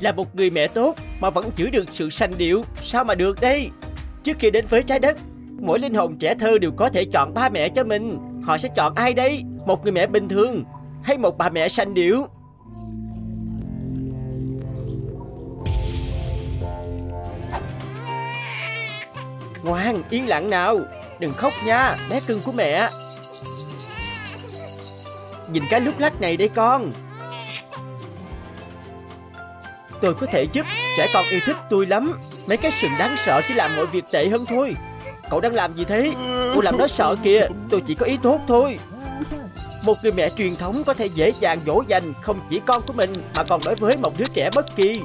Là một người mẹ tốt mà vẫn giữ được sự sành điệu, sao mà được đây? Trước khi đến với trái đất, mỗi linh hồn trẻ thơ đều có thể chọn ba mẹ cho mình. Họ sẽ chọn ai đây? Một người mẹ bình thường hay một bà mẹ sành điệu? Ngoan, yên lặng nào, đừng khóc nha, bé cưng của mẹ. Nhìn cái lúc lắc này đây con. Tôi có thể giúp, trẻ con yêu thích tôi lắm. Mấy cái sừng đáng sợ chỉ làm mọi việc tệ hơn thôi. Cậu đang làm gì thế? Cô làm nó sợ kìa, tôi chỉ có ý tốt thôi. Một người mẹ truyền thống có thể dễ dàng dỗ dành không chỉ con của mình mà còn đối với một đứa trẻ bất kỳ.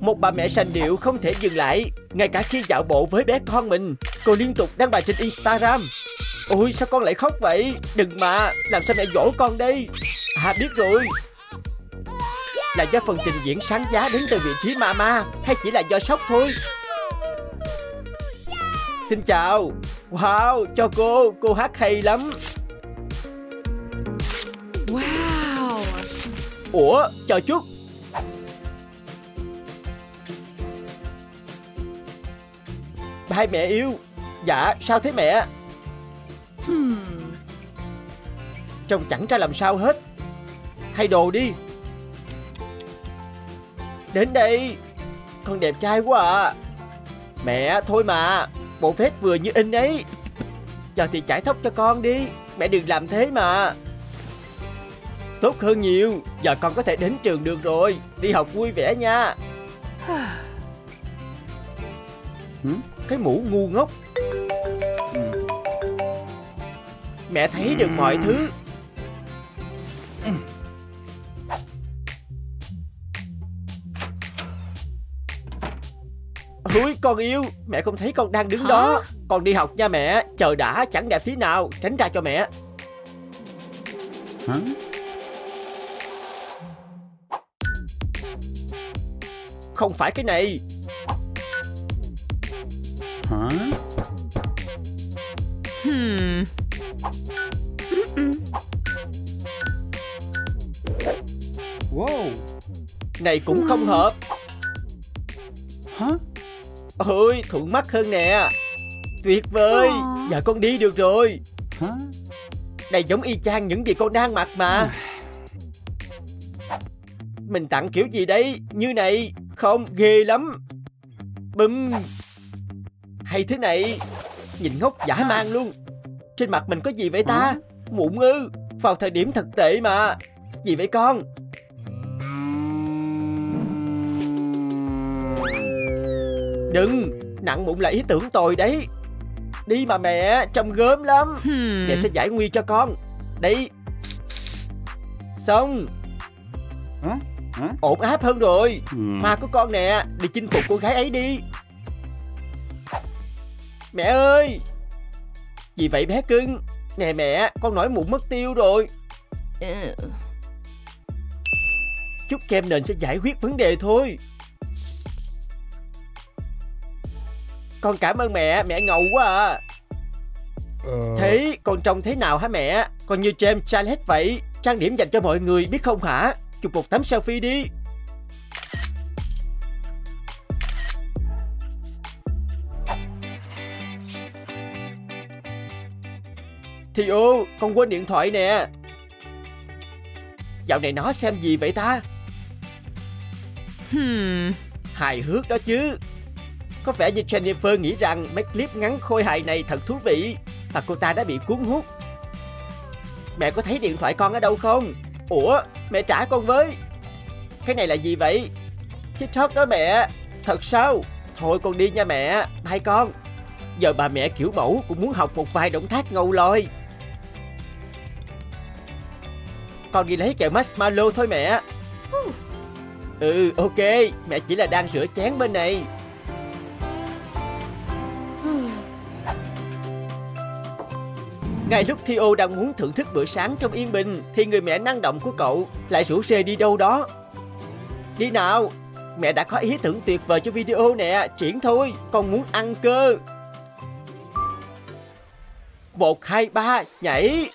Một bà mẹ sành điệu không thể dừng lại, ngay cả khi dạo bộ với bé con mình. Cô liên tục đăng bài trên Instagram. Ôi sao con lại khóc vậy? Đừng mà, làm sao mẹ dỗ con đây? À biết rồi, là do phần trình diễn sáng giá đến từ vị trí mama, hay chỉ là do sốc thôi? Xin chào. Wow, cho cô hát hay lắm. Wow. Ủa, chờ chút. Hai mẹ yêu. Dạ, sao thế mẹ? Trông chẳng ra làm sao hết. Thay đồ đi. Đến đây. Con đẹp trai quá à. Mẹ, thôi mà. Bộ vest vừa như in ấy. Giờ thì chải tóc cho con đi. Mẹ đừng làm thế mà. Tốt hơn nhiều. Giờ con có thể đến trường được rồi. Đi học vui vẻ nha. Cái mũ ngu ngốc. Mẹ thấy được mọi thứ. Ôi con yêu, mẹ không thấy con đang đứng đó. Con đi học nha mẹ. Chờ đã, chẳng đẹp tí nào. Tránh ra cho mẹ. Không phải cái này. Wow. Này cũng không hợp. Ôi, thuận mắt hơn nè. Tuyệt vời. Giờ con đi được rồi. Này giống y chang những gì con đang mặc mà. Mình tặng kiểu gì đấy? Như này. Không, ghê lắm. Bùm. Hay thế này. Nhìn ngốc dã man luôn. Trên mặt mình có gì vậy ta? Mụn ư? Vào thời điểm thật tệ mà. Gì vậy con? Đừng, nặng mụn là ý tưởng tồi đấy. Đi mà mẹ, trông gớm lắm. Mẹ sẽ giải nguy cho con. Đi. Xong. Ổn áp hơn rồi. Mà của con nè, đi chinh phục cô gái ấy đi. Mẹ ơi. Gì vậy bé cưng? Nè mẹ, con nổi mụn mất tiêu rồi. Chút kem nền sẽ giải quyết vấn đề thôi. Con cảm ơn mẹ, mẹ ngầu quá à. Thế con trông thế nào hả mẹ? Con như James Charles vậy. Trang điểm dành cho mọi người biết không hả? Chụp một tấm selfie đi. Thì ô, con quên điện thoại nè. Dạo này nó xem gì vậy ta? Hài hước đó chứ. Có vẻ như Jennifer nghĩ rằng mấy clip ngắn khôi hài này thật thú vị và cô ta đã bị cuốn hút. Mẹ có thấy điện thoại con ở đâu không? Ủa, mẹ trả con với. Cái này là gì vậy? TikTok đó mẹ. Thật sao? Thôi con đi nha mẹ. Bye con. Giờ bà mẹ kiểu mẫu cũng muốn học một vài động tác ngầu lòi. Con đi lấy kẹo marshmallow thôi mẹ. Ok. Mẹ chỉ là đang rửa chén bên này. Ngay lúc Theo đang muốn thưởng thức bữa sáng trong yên bình thì người mẹ năng động của cậu lại rủ rê đi đâu đó. Đi nào. Mẹ đã có ý tưởng tuyệt vời cho video nè. Triển thôi. Con muốn ăn cơ. 1, 2, 3, nhảy.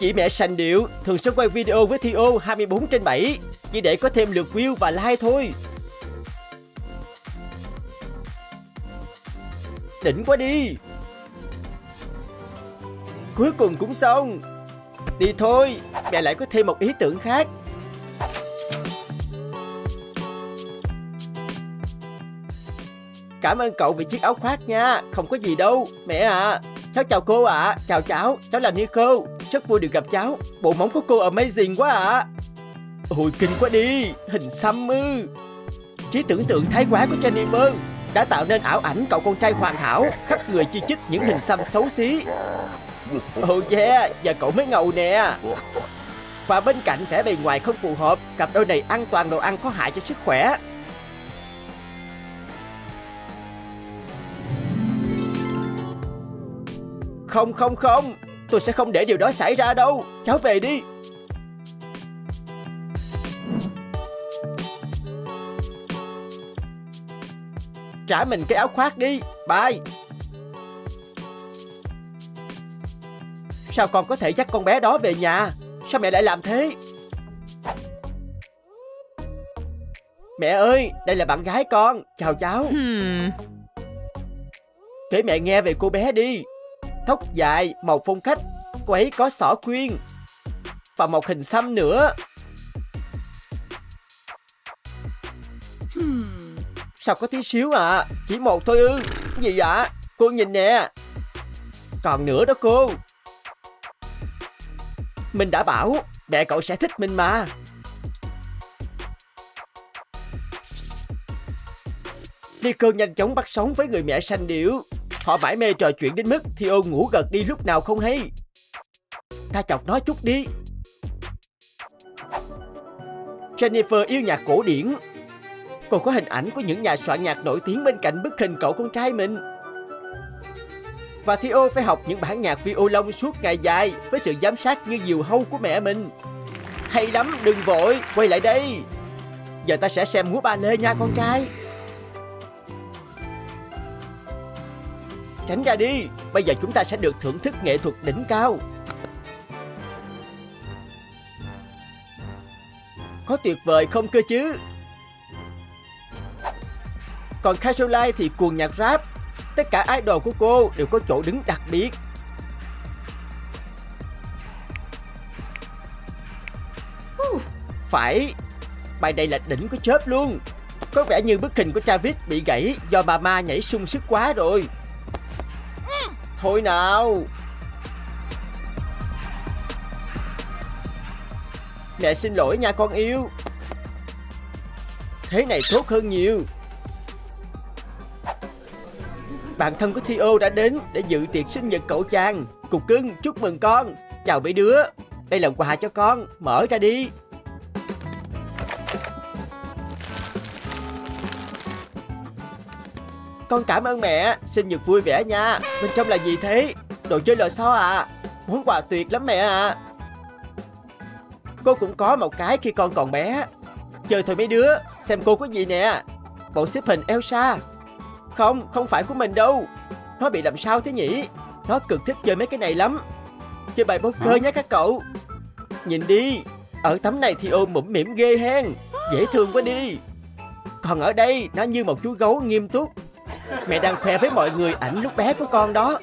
Chị mẹ sành điệu thường sẽ quay video với Theo 24/7 chỉ để có thêm lượt view và like thôi. Đỉnh quá đi. Cuối cùng cũng xong. Đi thôi, mẹ lại có thêm một ý tưởng khác. Cảm ơn cậu vì chiếc áo khoác nha. Không có gì đâu, mẹ ạ. Cháu chào cô ạ. Chào cháu, cháu là Nico. Rất vui được gặp cháu. Bộ móng của cô amazing quá ạ. Ôi kinh quá đi, hình xăm ư. Trí tưởng tượng thái quá của Jennifer đã tạo nên ảo ảnh cậu con trai hoàn hảo, khắp người chi chít những hình xăm xấu xí. Oh yeah, giờ cậu mới ngầu nè. Và bên cạnh vẻ bề ngoài không phù hợp, cặp đôi này ăn toàn đồ ăn có hại cho sức khỏe. Không không không, tôi sẽ không để điều đó xảy ra đâu. Cháu về đi. Trả mình cái áo khoác đi. Bye. Sao con có thể dắt con bé đó về nhà? Sao mẹ lại làm thế? Mẹ ơi, đây là bạn gái con. Chào cháu. Kể mẹ nghe về cô bé đi. Tóc dài, màu phong cách. Cô ấy có xỏ khuyên và một hình xăm nữa. Sao có tí xíu à? Chỉ một thôi ư? Gì vậy? Cô nhìn nè. Còn nữa đó cô. Mình đã bảo mẹ cậu sẽ thích mình mà. Nico nhanh chóng bắt sóng với người mẹ sành điệu. Họ mải mê trò chuyện đến mức Theo ngủ gật đi lúc nào không hay. Ta chọc nó chút đi. Jennifer yêu nhạc cổ điển. Cô có hình ảnh của những nhà soạn nhạc nổi tiếng bên cạnh bức hình cậu con trai mình. Và Theo phải học những bản nhạc violon suốt ngày dài với sự giám sát như diều hâu của mẹ mình. Hay lắm, đừng vội, quay lại đây. Giờ ta sẽ xem múa ba lê nha con trai. Tránh ra đi, bây giờ chúng ta sẽ được thưởng thức nghệ thuật đỉnh cao. Có tuyệt vời không cơ chứ? Còn Caroline thì cuồng nhạc rap. Tất cả idol của cô đều có chỗ đứng đặc biệt. Phải, bài này là đỉnh của chớp luôn. Có vẻ như bức hình của Travis bị gãy do bà ma nhảy sung sức quá rồi. Thôi nào. Mẹ xin lỗi nha con yêu. Thế này tốt hơn nhiều. Bạn thân của Theo đã đến để dự tiệc sinh nhật cậu chàng. Cục cưng, chúc mừng con. Chào mấy đứa. Đây là quà cho con. Mở ra đi. Con cảm ơn mẹ. Sinh nhật vui vẻ nha. Bên trong là gì thế? Đồ chơi lò xo à? Món quà tuyệt lắm mẹ à. Cô cũng có một cái khi con còn bé. Chơi thôi mấy đứa. Xem cô có gì nè. Bộ xếp hình Elsa. Không, không phải của mình đâu. Nó bị làm sao thế nhỉ? Nó cực thích chơi mấy cái này lắm. Chơi bài poker nhé các cậu. Nhìn đi. Ở tấm này thì ôm mũm mỉm ghê hen. Dễ thương quá đi. Còn ở đây, nó như một chú gấu nghiêm túc. Mẹ đang khoe với mọi người ảnh lúc bé của con đó.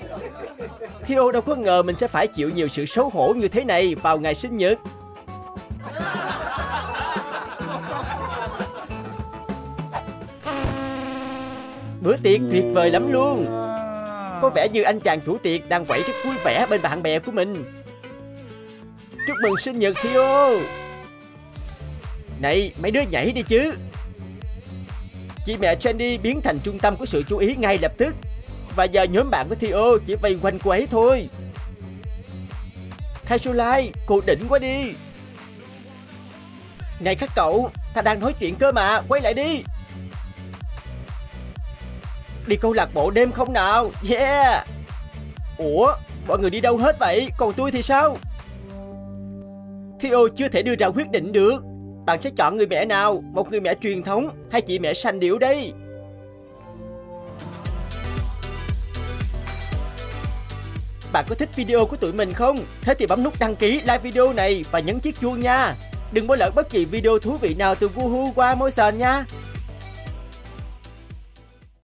Theo đâu có ngờ mình sẽ phải chịu nhiều sự xấu hổ như thế này vào ngày sinh nhật. Bữa tiệc tuyệt vời lắm luôn. Có vẻ như anh chàng chủ tiệc đang quẩy rất vui vẻ bên bạn bè của mình. Chúc mừng sinh nhật Theo. Này, mấy đứa nhảy đi chứ. Chị mẹ Jenny biến thành trung tâm của sự chú ý ngay lập tức. Và giờ nhóm bạn của Theo chỉ vây quanh cô ấy thôi. Caroline, cô đỉnh quá đi. Này các cậu, ta đang nói chuyện cơ mà, quay lại đi. Đi câu lạc bộ đêm không nào? Yeah. Ủa, mọi người đi đâu hết vậy? Còn tôi thì sao? Theo chưa thể đưa ra quyết định được. Bạn sẽ chọn người mẹ nào? Một người mẹ truyền thống hay chị mẹ sành điệu đây? bạn có thích video của tụi mình không? Thế thì bấm nút đăng ký, like video này và nhấn chiếc chuông nha. Đừng bỏ lỡ bất kỳ video thú vị nào từ WooHoo WHOA Motion nha.